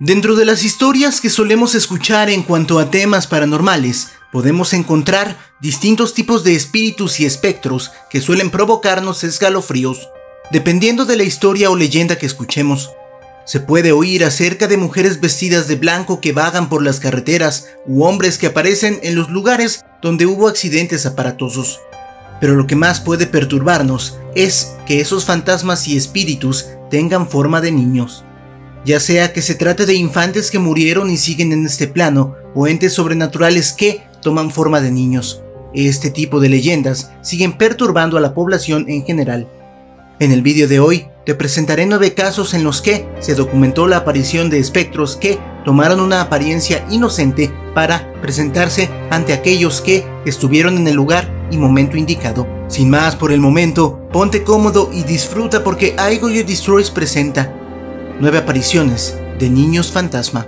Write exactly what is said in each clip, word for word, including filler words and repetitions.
Dentro de las historias que solemos escuchar en cuanto a temas paranormales, podemos encontrar distintos tipos de espíritus y espectros que suelen provocarnos escalofríos. Dependiendo de la historia o leyenda que escuchemos, se puede oír acerca de mujeres vestidas de blanco que vagan por las carreteras u hombres que aparecen en los lugares donde hubo accidentes aparatosos. Pero lo que más puede perturbarnos es que esos fantasmas y espíritus tengan forma de niños. Ya sea que se trate de infantes que murieron y siguen en este plano, o entes sobrenaturales que toman forma de niños. Este tipo de leyendas siguen perturbando a la población en general. En el vídeo de hoy te presentaré nueve casos en los que se documentó la aparición de espectros que tomaron una apariencia inocente para presentarse ante aquellos que estuvieron en el lugar y momento indicado. Sin más por el momento, ponte cómodo y disfruta porque Igoyo Destroys presenta nueve apariciones de niños fantasma.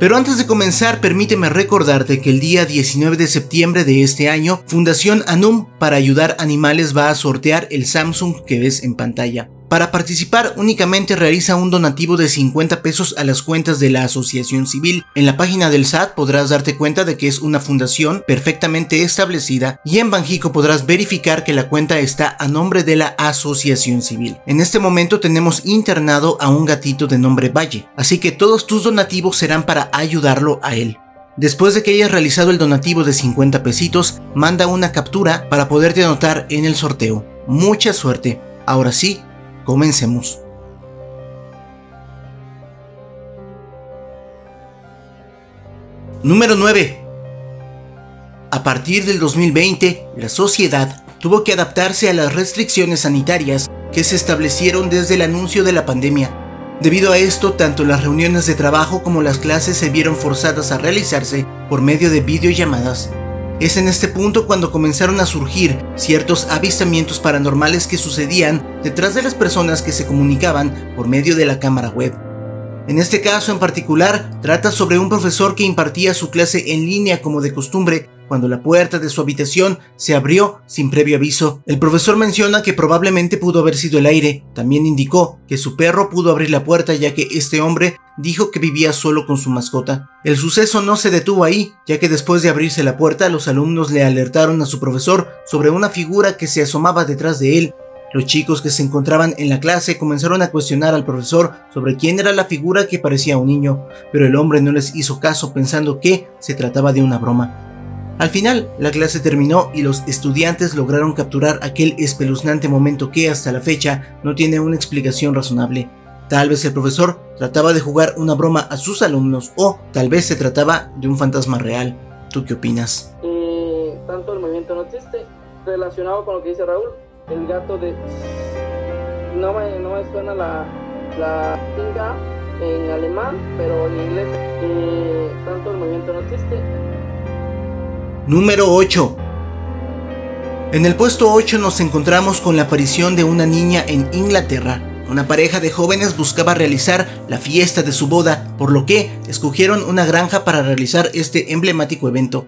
Pero antes de comenzar, permíteme recordarte que el día diecinueve de septiembre de este año, Fundación Anum para Ayudar Animales va a sortear el Samsung que ves en pantalla. Para participar únicamente realiza un donativo de cincuenta pesos a las cuentas de la asociación civil. En la página del S A T podrás darte cuenta de que es una fundación perfectamente establecida y en Banxico podrás verificar que la cuenta está a nombre de la asociación civil. En este momento tenemos internado a un gatito de nombre Valle, así que todos tus donativos serán para ayudarlo a él. Después de que hayas realizado el donativo de cincuenta pesitos, manda una captura para poderte anotar en el sorteo. Mucha suerte. Ahora sí, comencemos. Número nueve. A partir del dos mil veinte, la sociedad tuvo que adaptarse a las restricciones sanitarias que se establecieron desde el anuncio de la pandemia. Debido a esto, tanto las reuniones de trabajo como las clases se vieron forzadas a realizarse por medio de videollamadas. Es en este punto cuando comenzaron a surgir ciertos avistamientos paranormales que sucedían detrás de las personas que se comunicaban por medio de la cámara web. En este caso en particular, trata sobre un profesor que impartía su clase en línea como de costumbre, cuando la puerta de su habitación se abrió sin previo aviso. El profesor menciona que probablemente pudo haber sido el aire. También indicó que su perro pudo abrir la puerta ya que este hombre dijo que vivía solo con su mascota. El suceso no se detuvo ahí, ya que después de abrirse la puerta, los alumnos le alertaron a su profesor sobre una figura que se asomaba detrás de él. Los chicos que se encontraban en la clase comenzaron a cuestionar al profesor sobre quién era la figura que parecía un niño, pero el hombre no les hizo caso pensando que se trataba de una broma. Al final, la clase terminó y los estudiantes lograron capturar aquel espeluznante momento que hasta la fecha no tiene una explicación razonable. Tal vez el profesor trataba de jugar una broma a sus alumnos o tal vez se trataba de un fantasma real. ¿Tú qué opinas? Eh, tanto el movimiento no existe. Relacionado con lo que dice Raúl, el gato de... No me, no me suena la... la pinga en alemán, pero en inglés. Eh, tanto el movimiento no existe. Número ocho. En el puesto ocho nos encontramos con la aparición de una niña en Inglaterra. Una pareja de jóvenes buscaba realizar la fiesta de su boda, por lo que escogieron una granja para realizar este emblemático evento.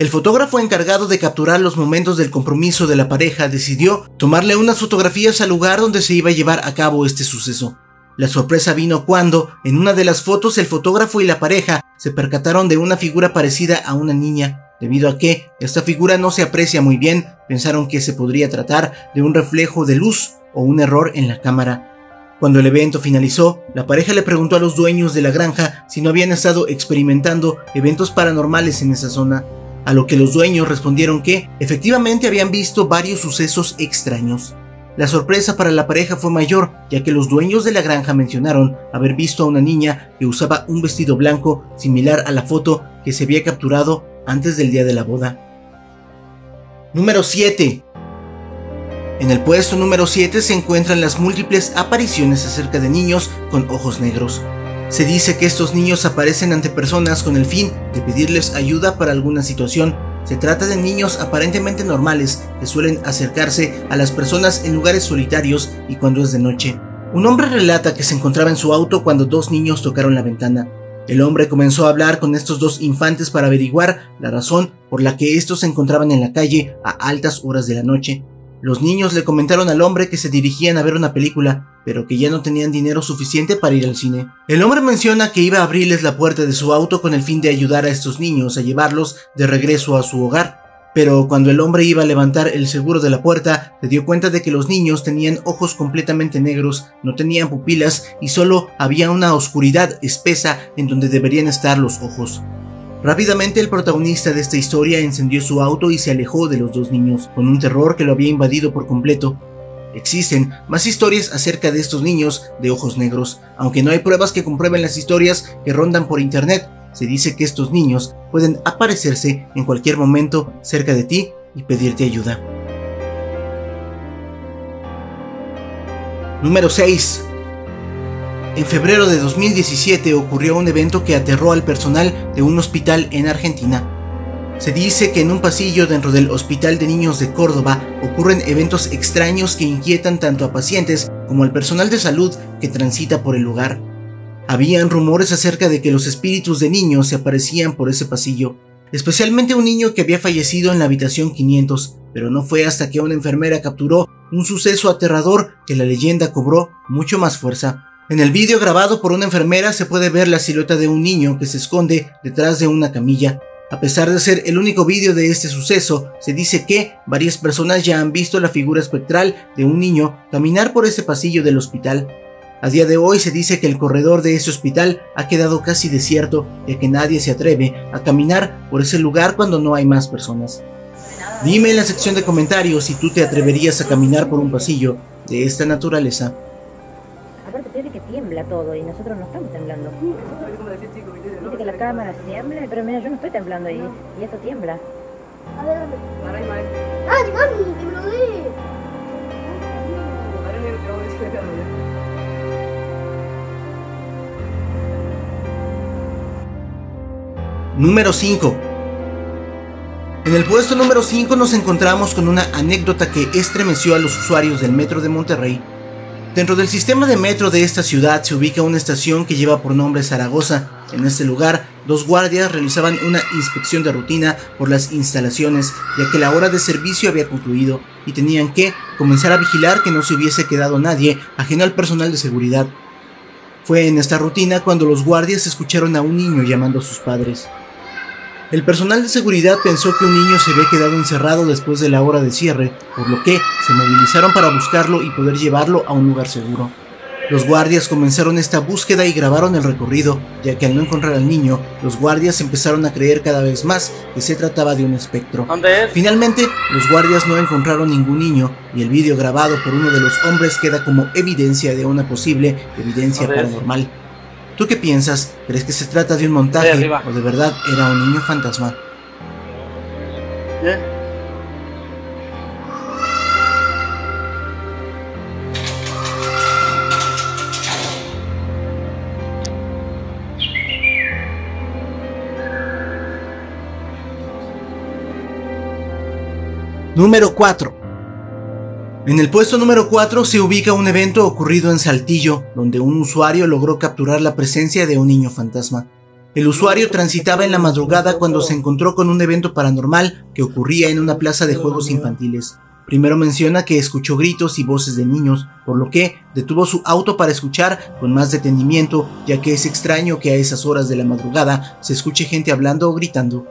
El fotógrafo encargado de capturar los momentos del compromiso de la pareja decidió tomarle unas fotografías al lugar donde se iba a llevar a cabo este suceso. La sorpresa vino cuando, en una de las fotos, el fotógrafo y la pareja se percataron de una figura parecida a una niña. Debido a que esta figura no se aprecia muy bien, pensaron que se podría tratar de un reflejo de luz o un error en la cámara. Cuando el evento finalizó, la pareja le preguntó a los dueños de la granja si no habían estado experimentando eventos paranormales en esa zona, a lo que los dueños respondieron que efectivamente habían visto varios sucesos extraños. La sorpresa para la pareja fue mayor, ya que los dueños de la granja mencionaron haber visto a una niña que usaba un vestido blanco similar a la foto que se había capturado antes del día de la boda. Número siete. En el puesto número siete se encuentran las múltiples apariciones acerca de niños con ojos negros. Se dice que estos niños aparecen ante personas con el fin de pedirles ayuda para alguna situación. Se trata de niños aparentemente normales que suelen acercarse a las personas en lugares solitarios y cuando es de noche. Un hombre relata que se encontraba en su auto cuando dos niños tocaron la ventana. El hombre comenzó a hablar con estos dos infantes para averiguar la razón por la que estos se encontraban en la calle a altas horas de la noche. Los niños le comentaron al hombre que se dirigían a ver una película, pero que ya no tenían dinero suficiente para ir al cine. El hombre menciona que iba a abrirles la puerta de su auto con el fin de ayudar a estos niños a llevarlos de regreso a su hogar. Pero cuando el hombre iba a levantar el seguro de la puerta, se dio cuenta de que los niños tenían ojos completamente negros, no tenían pupilas y solo había una oscuridad espesa en donde deberían estar los ojos. Rápidamente el protagonista de esta historia encendió su auto y se alejó de los dos niños, con un terror que lo había invadido por completo. Existen más historias acerca de estos niños de ojos negros, aunque no hay pruebas que comprueben las historias que rondan por internet. Se dice que estos niños pueden aparecerse en cualquier momento cerca de ti y pedirte ayuda. Número seis. En febrero de dos mil diecisiete ocurrió un evento que aterró al personal de un hospital en Argentina. Se dice que en un pasillo dentro del Hospital de Niños de Córdoba ocurren eventos extraños que inquietan tanto a pacientes como al personal de salud que transita por el lugar. Habían rumores acerca de que los espíritus de niños se aparecían por ese pasillo, especialmente un niño que había fallecido en la habitación quinientos, pero no fue hasta que una enfermera capturó un suceso aterrador que la leyenda cobró mucho más fuerza. En el vídeo grabado por una enfermera se puede ver la silueta de un niño que se esconde detrás de una camilla. A pesar de ser el único vídeo de este suceso, se dice que varias personas ya han visto la figura espectral de un niño caminar por ese pasillo del hospital. A día de hoy se dice que el corredor de ese hospital ha quedado casi desierto, ya que nadie se atreve a caminar por ese lugar cuando no hay más personas. Dime en la sección de comentarios si tú te atreverías a caminar por un pasillo de esta naturaleza. Aparte parece que tiembla todo y nosotros no estamos temblando. Dice que la cámara tiembla, pero mira, yo no estoy temblando y, y esto tiembla. A ver, ¿dónde? ¡Ay, mami! ¡Tembló! Número cinco. En el puesto número cinco nos encontramos con una anécdota que estremeció a los usuarios del metro de Monterrey. Dentro del sistema de metro de esta ciudad se ubica una estación que lleva por nombre Zaragoza. En este lugar, dos guardias realizaban una inspección de rutina por las instalaciones, ya que la hora de servicio había concluido y tenían que comenzar a vigilar que no se hubiese quedado nadie ajeno al personal de seguridad. Fue en esta rutina cuando los guardias escucharon a un niño llamando a sus padres. El personal de seguridad pensó que un niño se había quedado encerrado después de la hora de cierre, por lo que se movilizaron para buscarlo y poder llevarlo a un lugar seguro. Los guardias comenzaron esta búsqueda y grabaron el recorrido, ya que al no encontrar al niño, los guardias empezaron a creer cada vez más que se trataba de un espectro. Finalmente, los guardias no encontraron ningún niño y el video grabado por uno de los hombres queda como evidencia de una posible evidencia paranormal. ¿Tú qué piensas? ¿Crees que se trata de un montaje o de verdad era un niño fantasma? ¿Eh? Número cuatro. En el puesto número cuatro se ubica un evento ocurrido en Saltillo, donde un usuario logró capturar la presencia de un niño fantasma. El usuario transitaba en la madrugada cuando se encontró con un evento paranormal que ocurría en una plaza de juegos infantiles. Primero menciona que escuchó gritos y voces de niños, por lo que detuvo su auto para escuchar con más detenimiento, ya que es extraño que a esas horas de la madrugada se escuche gente hablando o gritando.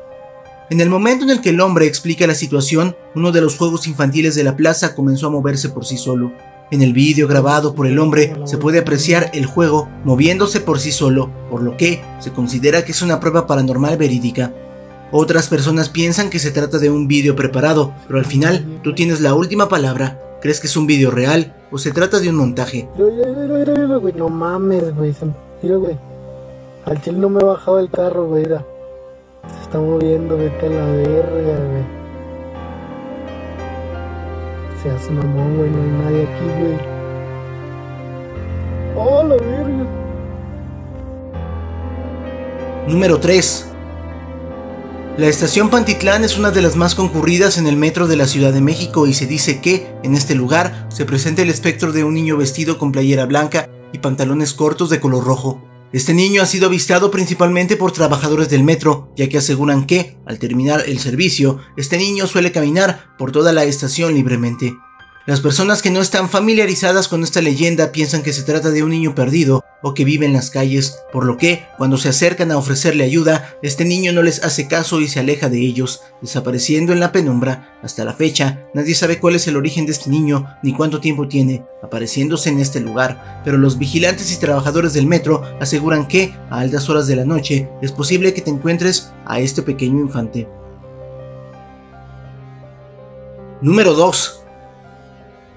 En el momento en el que el hombre explica la situación, uno de los juegos infantiles de la plaza comenzó a moverse por sí solo. En el vídeo grabado por el hombre se puede apreciar el juego moviéndose por sí solo, por lo que se considera que es una prueba paranormal verídica. Otras personas piensan que se trata de un vídeo preparado, pero al final tú tienes la última palabra. ¿Crees que es un vídeo real o se trata de un montaje? No mames, güey. Mira, güey. Al chile no me he bajado del carro, güey. Se está moviendo, vete a la verga, güey. Seas mamón, güey, no hay nadie aquí, güey. ¡Oh, la verga! Número tres. La estación Pantitlán es una de las más concurridas en el metro de la Ciudad de México y se dice que, en este lugar, se presenta el espectro de un niño vestido con playera blanca y pantalones cortos de color rojo. Este niño ha sido avistado principalmente por trabajadores del metro, ya que aseguran que, al terminar el servicio, este niño suele caminar por toda la estación libremente. Las personas que no están familiarizadas con esta leyenda piensan que se trata de un niño perdido o que vive en las calles, por lo que, cuando se acercan a ofrecerle ayuda, este niño no les hace caso y se aleja de ellos, desapareciendo en la penumbra. Hasta la fecha, nadie sabe cuál es el origen de este niño ni cuánto tiempo tiene apareciéndose en este lugar, pero los vigilantes y trabajadores del metro aseguran que, a altas horas de la noche, es posible que te encuentres a este pequeño infante. Número dos.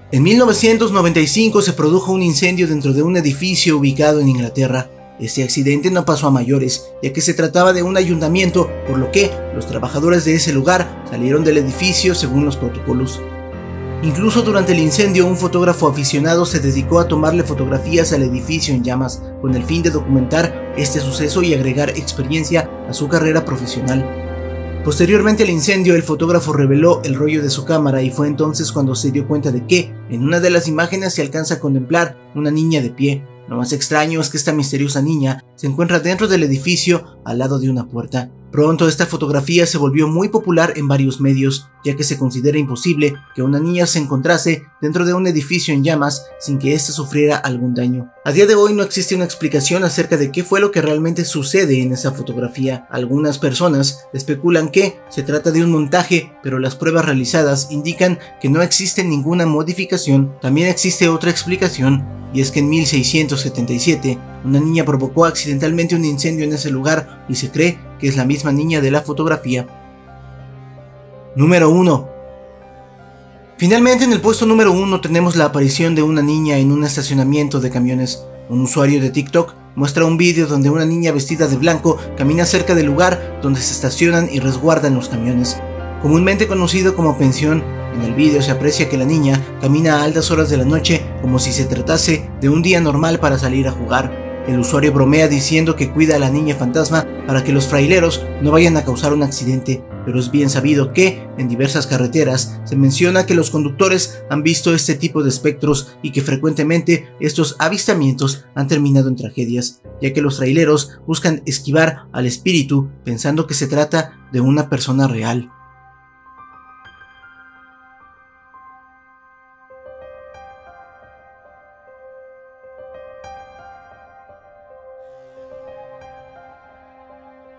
En mil novecientos noventa y cinco se produjo un incendio dentro de un edificio ubicado en Inglaterra. Este accidente no pasó a mayores, ya que se trataba de un ayuntamiento, por lo que los trabajadores de ese lugar salieron del edificio según los protocolos. Incluso durante el incendio, un fotógrafo aficionado se dedicó a tomarle fotografías al edificio en llamas, con el fin de documentar este suceso y agregar experiencia a su carrera profesional. Posteriormente al incendio, el fotógrafo reveló el rollo de su cámara y fue entonces cuando se dio cuenta de que, en una de las imágenes se alcanza a contemplar una niña de pie. Lo más extraño es que esta misteriosa niña se encuentra dentro del edificio, al lado de una puerta. Pronto esta fotografía se volvió muy popular en varios medios, ya que se considera imposible que una niña se encontrase dentro de un edificio en llamas sin que éste sufriera algún daño. A día de hoy no existe una explicación acerca de qué fue lo que realmente sucede en esa fotografía. Algunas personas especulan que se trata de un montaje, pero las pruebas realizadas indican que no existe ninguna modificación. También existe otra explicación, y es que en mil seiscientos setenta y siete una niña provocó accidentalmente un incendio en ese lugar y se cree que es la misma niña de la fotografía. Número uno. Finalmente, en el puesto número uno tenemos la aparición de una niña en un estacionamiento de camiones. Un usuario de TikTok muestra un vídeo donde una niña vestida de blanco camina cerca del lugar donde se estacionan y resguardan los camiones, comúnmente conocido como pensión. En el vídeo se aprecia que la niña camina a altas horas de la noche como si se tratase de un día normal para salir a jugar. El usuario bromea diciendo que cuida a la niña fantasma para que los fraileros no vayan a causar un accidente, pero es bien sabido que en diversas carreteras se menciona que los conductores han visto este tipo de espectros y que frecuentemente estos avistamientos han terminado en tragedias, ya que los fraileros buscan esquivar al espíritu pensando que se trata de una persona real.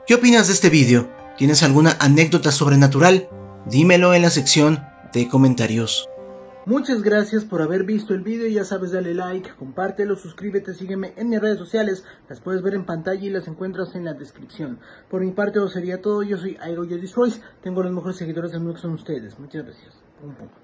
¿Qué opinas de este vídeo? ¿Tienes alguna anécdota sobrenatural? Dímelo en la sección de comentarios. Muchas gracias por haber visto el vídeo. Ya sabes, dale like, compártelo, suscríbete, sígueme en mis redes sociales. Las puedes ver en pantalla y las encuentras en la descripción. Por mi parte, eso sería todo. Yo soy Igoyo Destroys. Tengo los mejores seguidores del mundo que son ustedes. Muchas gracias. Un poco.